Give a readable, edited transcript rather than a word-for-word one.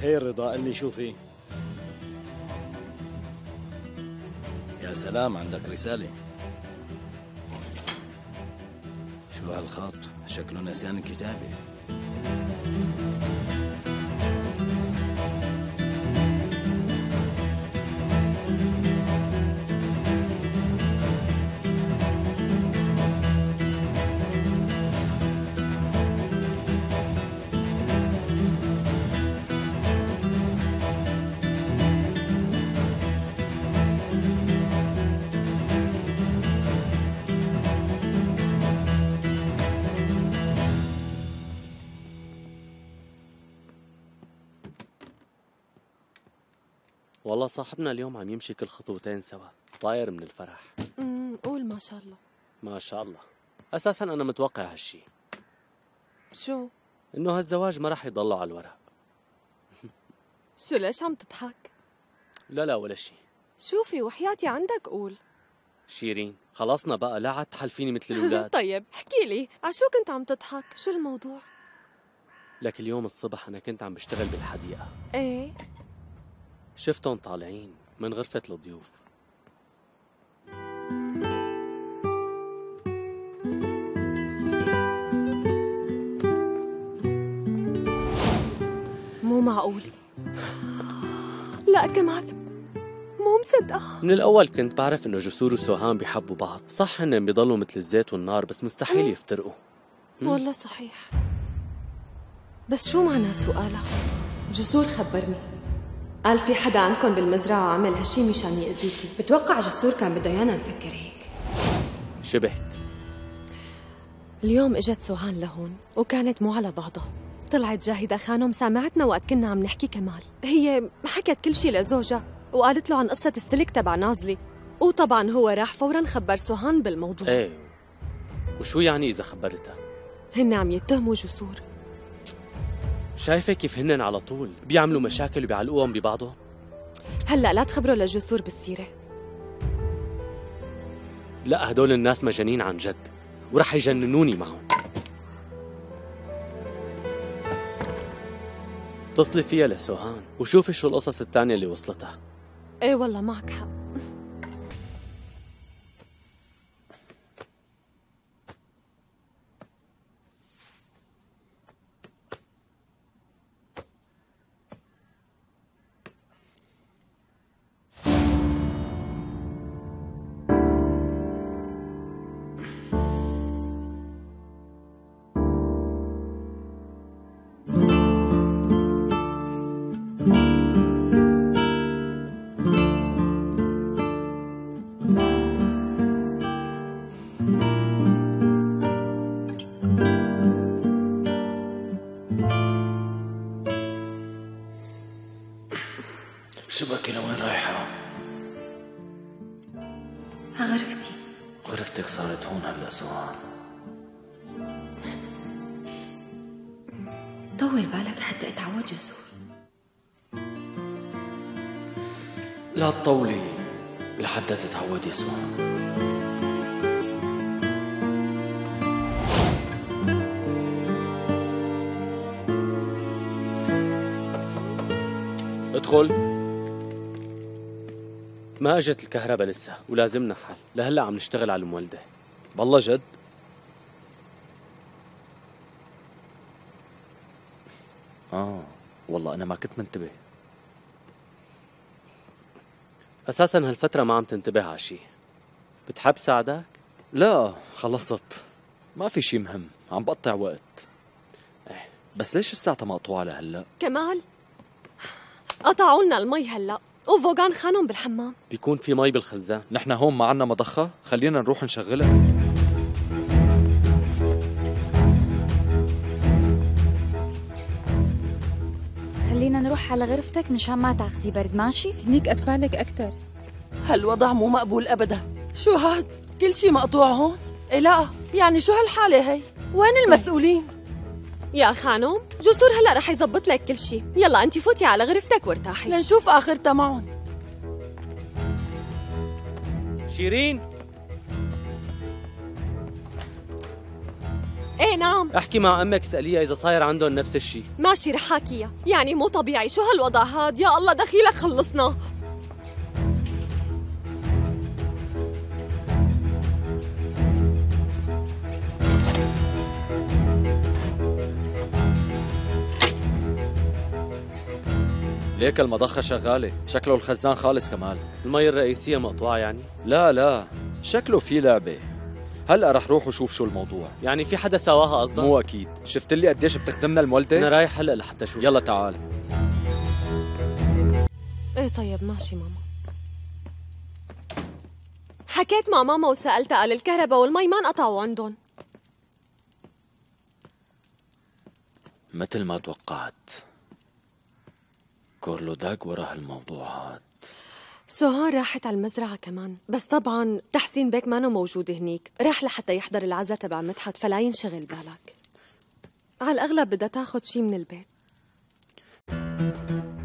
خير رضا قال لي شو في؟ يا سلام، عندك رسالة. شو هالخط؟ شكله نسيان الكتابة. والله صاحبنا اليوم عم يمشي كل خطوتين سوا، طاير من الفرح. قول ما شاء الله. ما شاء الله. اساسا انا متوقع هالشي. شو؟ انه هالزواج ما راح يضلوا على الورق. شو ليش عم تضحك؟ لا لا ولا شي. شوفي وحياتي عندك قول. شيرين، خلصنا بقى، لا عاد تحلفيني مثل الاولاد. طيب، احكي لي، عشو كنت عم تضحك؟ شو الموضوع؟ لك اليوم الصبح انا كنت عم بشتغل بالحديقة. ايه؟ شفتهم طالعين من غرفة الضيوف. مو معقول. لا كمال، مو مصدقة. من الأول كنت بعرف إنه جسور وسوهان بيحبوا بعض، صح إنهم بيضلوا مثل الزيت والنار بس مستحيل يفترقوا. والله صحيح. بس شو معنى سؤالها؟ جسور خبرني قال في حدا عندكم بالمزرعة عمل هالشي مشان يأذيكي. بتوقع جسور كان بده ايانا نفكر هيك. شبهك. اليوم اجت سوهان لهون وكانت مو على بعضها، طلعت جاهدة خانم سامعتنا وقت كنا عم نحكي كمال، هي حكت كل شي لزوجها وقالت له عن قصة السلك تبع نازلي، وطبعا هو راح فورا خبر سوهان بالموضوع. ايه، وشو يعني إذا خبرتها؟ هن عم يتهموا جسور. شايفة كيف هنن على طول بيعملوا مشاكل وبيعلقوهم ببعضهم؟ هلا لا تخبروا للجسور بالسيرة. لا، هدول الناس مجانين عن جد ورح يجننوني معهم. اتصلي فيها لسوهان وشوفي شو القصص الثانية اللي وصلتها. ايه والله معك حق. شبكي لوين رايحة؟ عغرفتي. غرفتك صارت هون هلا سوهان. طول بالك حتى اتعود جسور. لا تطولي لحتى تتعودي سوهان. ادخل. ما اجت الكهرباء لسه ولازمنا حل، لهلا عم نشتغل على المولدة. بالله جد؟ والله انا ما كنت منتبه. اساسا هالفترة ما عم تنتبه على شيء. بتحب ساعدك؟ لا خلصت، ما في شيء مهم، عم بقطع وقت. بس ليش الساعة مقطوعة لهلا؟ كمال قطعوا لنا المي هلا، وفوقان خانهم بالحمام. بيكون في مي بالخزان، نحن هون ما عنا مضخة، خلينا نروح نشغلها. خلينا نروح على غرفتك مشان ما تاخدي برد، ماشي؟ هنيك ادفع لك أكثر. هالوضع مو مقبول أبدا، شو هاد؟ كل شيء مقطوع هون؟ إيه لا، يعني شو هالحالة هي؟ وين المسؤولين؟ يا خانم، جسور هلا رح يظبط لك كل شيء، يلا انت فوتي على غرفتك وارتاحي لنشوف اخرتها معهم. شيرين، ايه نعم. احكي مع امك اسأليها اذا صاير عندهم نفس الشيء. ماشي رح حاكيها. يعني مو طبيعي، شو هالوضع هاد؟ يا الله دخيلك خلصنا. ليك المضخة شغالة، شكله الخزان خالص كمال. المي الرئيسية مقطوعة يعني؟ لا لا، شكله في لعبة. هلا رح روح وشوف شو الموضوع. يعني في حدا سواها قصدك؟ مو اكيد، شفت لي قديش بتخدمنا المولدة؟ انا رايح هلا لحتى شوف. يلا تعال. ايه طيب ماشي ماما. حكيت مع ماما وسألتها، قال الكهرباء والمي ما انقطعوا عندهم. مثل ما توقعت، كورلوداك ورا هالموضوع هاد. سهان راحت على المزرعة كمان، بس طبعا تحسين بيك مانو موجود هنيك، راح لحتى يحضر العزا تبع مدحت، فلا ينشغل بالك. على الأغلب بدها تاخد شي من البيت.